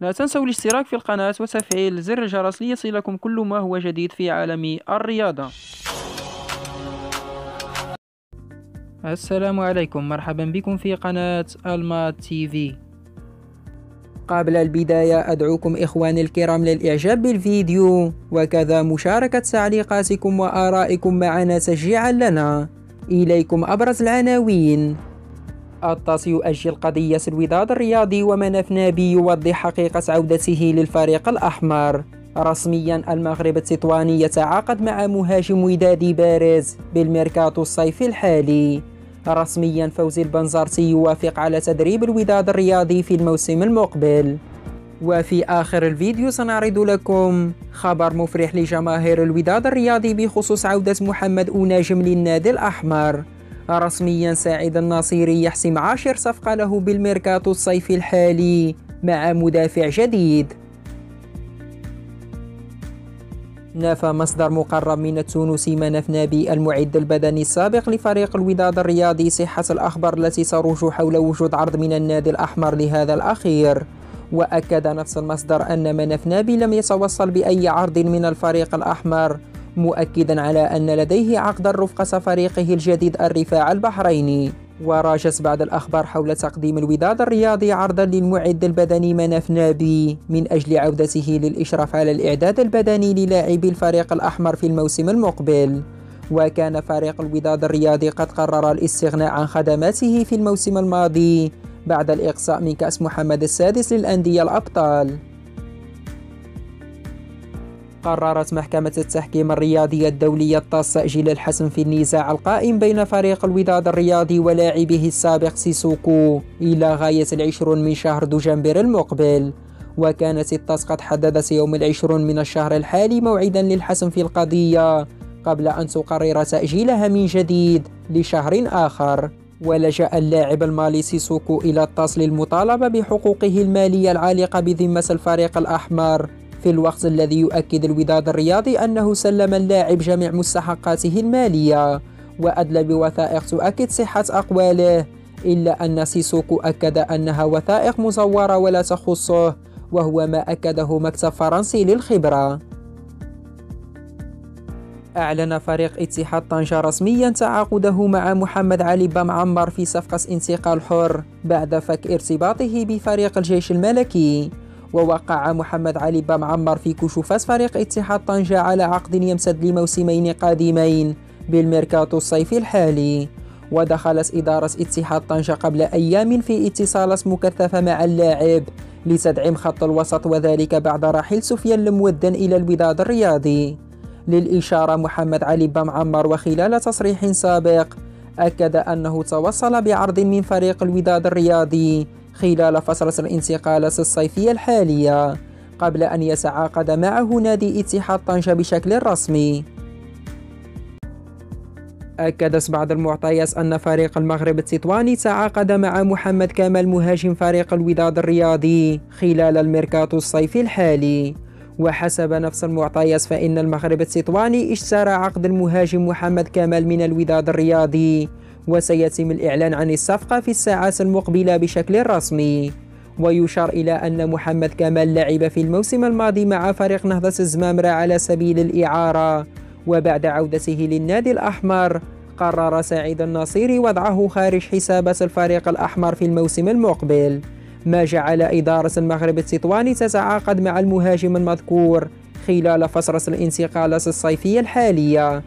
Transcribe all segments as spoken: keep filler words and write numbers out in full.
لا تنسوا الاشتراك في القناة وتفعيل زر الجرس ليصلكم كل ما هو جديد في عالم الرياضة. السلام عليكم، مرحبا بكم في قناة المات تي في. قبل البداية أدعوكم إخواني الكرام للإعجاب بالفيديو وكذا مشاركة تعليقاتكم وآرائكم معنا تشجيعا لنا. إليكم أبرز العناوين: الطاس يؤجل قضية الوداد الرياضي ومناف نابي يوضح حقيقة عودته للفريق الأحمر. رسميا المغرب التطواني يتعاقد مع مهاجم ودادي بارز بالميركاتو الصيفي الحالي. رسميا فوزي البنزرتي يوافق على تدريب الوداد الرياضي في الموسم المقبل. وفي آخر الفيديو سنعرض لكم خبر مفرح لجماهير الوداد الرياضي بخصوص عودة محمد أوناجم للنادي الأحمر. رسميا سعيد الناصري يحسم عاشر صفقة له بالميركاتو الصيفي الحالي مع مدافع جديد. نفى مصدر مقرب من التونسي مناف نابي المعد البدني السابق لفريق الوداد الرياضي صحة الأخبار التي تروج حول وجود عرض من النادي الأحمر لهذا الأخير. وأكد نفس المصدر أن مناف نابي لم يتوصل بأي عرض من الفريق الأحمر، مؤكدا على أن لديه عقدا رفقة فريقه الجديد الرفاعي البحريني. وراجت بعض الأخبار حول تقديم الوداد الرياضي عرضا للمعد البدني مناف نابي من أجل عودته للإشراف على الإعداد البدني للاعبي الفريق الأحمر في الموسم المقبل. وكان فريق الوداد الرياضي قد قرر الاستغناء عن خدماته في الموسم الماضي بعد الإقصاء من كأس محمد السادس للأندية الأبطال. قررت محكمة التحكيم الرياضية الدولية الطاس تأجيل الحسم في النزاع القائم بين فريق الوداد الرياضي ولاعبه السابق سيسوكو إلى غاية العشرون من شهر دجنبر المقبل. وكانت الطاس قد حددت يوم العشرون من الشهر الحالي موعدا للحسم في القضية قبل أن تقرر تأجيلها من جديد لشهر آخر. ولجأ اللاعب المالي سيسوكو إلى الطاس للمطالبة بحقوقه المالية العالقة بذمة الفريق الأحمر، في الوقت الذي يؤكد الوداد الرياضي أنه سلم اللاعب جميع مستحقاته المالية وأدلى بوثائق تؤكد صحة أقواله، إلا أن سيسوكو أكد أنها وثائق مزورة ولا تخصه، وهو ما أكده مكتب فرنسي للخبرة. أعلن فريق اتحاد طنجة رسميا تعاقده مع محمد علي بامعمر في صفقة انتقال حر بعد فك ارتباطه بفريق الجيش الملكي. ووقع محمد علي بامعمر في كشوفات فريق اتحاد طنجة على عقد يمتد لموسمين قادمين بالميركاتو الصيفي الحالي. ودخلت إدارة اتحاد طنجة قبل أيام في اتصالات مكثفة مع اللاعب لتدعيم خط الوسط، وذلك بعد رحيل سفيان المودن إلى الوداد الرياضي. للإشارة، محمد علي بامعمر وخلال تصريح سابق أكد أنه توصل بعرض من فريق الوداد الرياضي خلال فترة الانتقالات الصيفية الحالية قبل أن يتعاقد معه نادي اتحاد طنجة بشكل رسمي. أكدت بعض المعطيات أن فريق المغرب التطواني تعاقد مع محمد كامل مهاجم فريق الوداد الرياضي خلال الميركاتو الصيفي الحالي. وحسب نفس المعطيات فإن المغرب التطواني اشترى عقد المهاجم محمد كامل من الوداد الرياضي، وسيتم الإعلان عن الصفقة في الساعات المقبلة بشكل رسمي. ويشار إلى أن محمد كامل لعب في الموسم الماضي مع فريق نهضة الزمامرة على سبيل الإعارة، وبعد عودته للنادي الأحمر قرر سعيد الناصري وضعه خارج حسابات الفريق الأحمر في الموسم المقبل، ما جعل إدارة المغرب التطواني تتعاقد مع المهاجم المذكور خلال فترة الانتقالات الصيفية الحالية.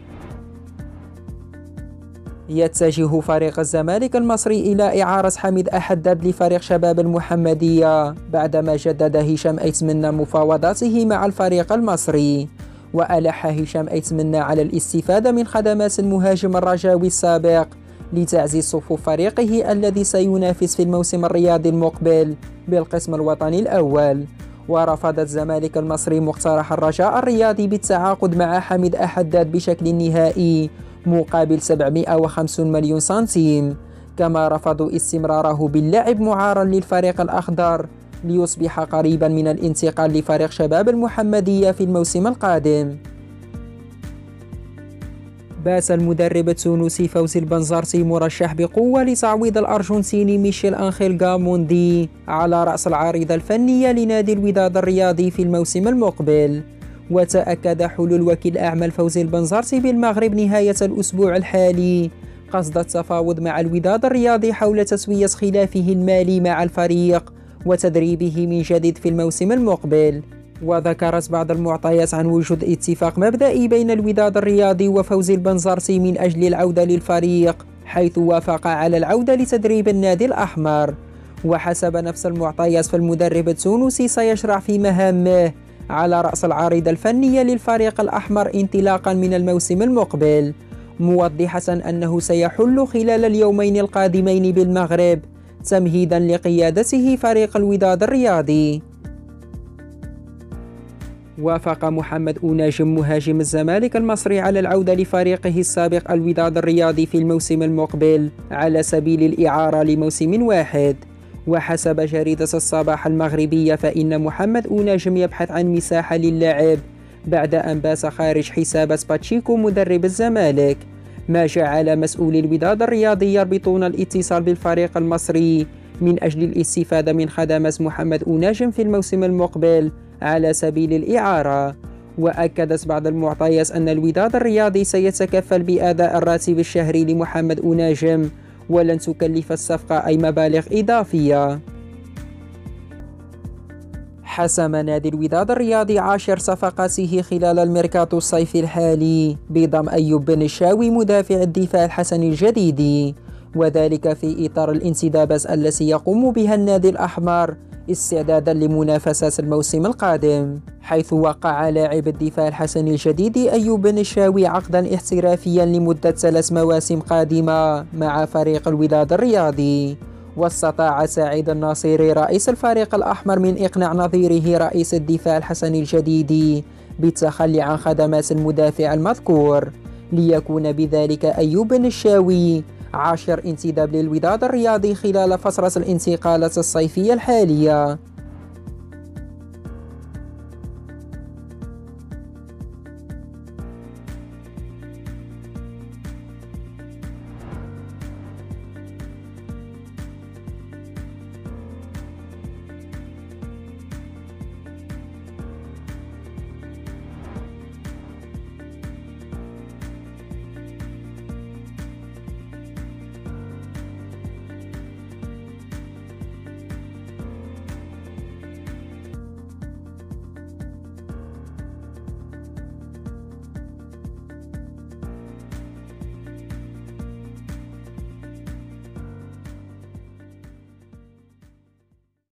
يتجه فريق الزمالك المصري إلى إعارة حميد أحدد لفريق شباب المحمدية بعدما جدد هشام أيتمنا مفاوضاته مع الفريق المصري. وألح هشام أيتمنا على الاستفادة من خدمات المهاجم الرجاوي السابق لتعزيز صفوف فريقه الذي سينافس في الموسم الرياضي المقبل بالقسم الوطني الأول. ورفض الزمالك المصري مقترح الرجاء الرياضي بالتعاقد مع حميد أحدد بشكل نهائي مقابل سبعمائة وخمسين مليون سنتيم، كما رفضوا استمراره باللعب معارا للفريق الأخضر ليصبح قريبا من الانتقال لفريق شباب المحمدية في الموسم القادم. بات المدرب التونسي فوزي البنزرتي مرشح بقوة لتعويض الأرجنتيني ميشيل أنخيل غاموندي على رأس العارضة الفنية لنادي الوداد الرياضي في الموسم المقبل. وتأكد حلول وكيل الأعمال الفوزي البنزرتي بالمغرب نهاية الأسبوع الحالي قصد التفاوض مع الوداد الرياضي حول تسوية خلافه المالي مع الفريق وتدريبه من جديد في الموسم المقبل. وذكرت بعض المعطيات عن وجود اتفاق مبدئي بين الوداد الرياضي وفوزي البنزرتي من أجل العودة للفريق، حيث وافق على العودة لتدريب النادي الأحمر. وحسب نفس المعطيات فالمدرب التونسي سيشرع في مهامه على رأس العارضة الفنية للفريق الأحمر انطلاقا من الموسم المقبل، موضحة أنه سيحل خلال اليومين القادمين بالمغرب تمهيدا لقيادته فريق الوداد الرياضي. وافق محمد أوناجم مهاجم الزمالك المصري على العودة لفريقه السابق الوداد الرياضي في الموسم المقبل على سبيل الإعارة لموسم واحد. وحسب جريدة الصباح المغربية فإن محمد أوناجم يبحث عن مساحة للاعب بعد أن بات خارج حسابات باتشيكو مدرب الزمالك، ما جعل مسؤولي الوداد الرياضي يربطون الاتصال بالفريق المصري من أجل الاستفادة من خدمات محمد أوناجم في الموسم المقبل على سبيل الإعارة. وأكدت بعض المعطيات أن الوداد الرياضي سيتكفل بأداء الراتب الشهري لمحمد أوناجم ولن تكلف الصفقة أي مبالغ إضافية. حسم نادي الوداد الرياضي عشر صفقاته خلال الميركاتو الصيفي الحالي بضم أيوب بن الشاوي مدافع الدفاع الحسني الجديد، وذلك في إطار الانتدابات التي يقوم بها النادي الأحمر استعدادا لمنافسات الموسم القادم، حيث وقع لاعب الدفاع الحسني الجديد أيوب بن الشاوي عقدا احترافيا لمدة ثلاث مواسم قادمة مع فريق الوداد الرياضي. واستطاع سعيد الناصري رئيس الفريق الأحمر من إقناع نظيره رئيس الدفاع الحسني الجديد بالتخلي عن خدمات المدافع المذكور، ليكون بذلك أيوب بن الشاوي عاشر انتداب للوداد الرياضي خلال فترة الانتقالات الصيفية الحالية،